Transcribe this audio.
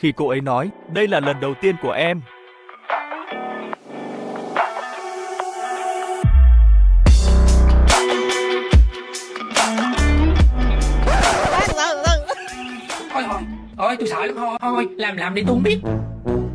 khi cô ấy nói, đây là lần đầu tiên của em. Thôi, tôi sợ lắm, thôi, làm đi tôi không biết.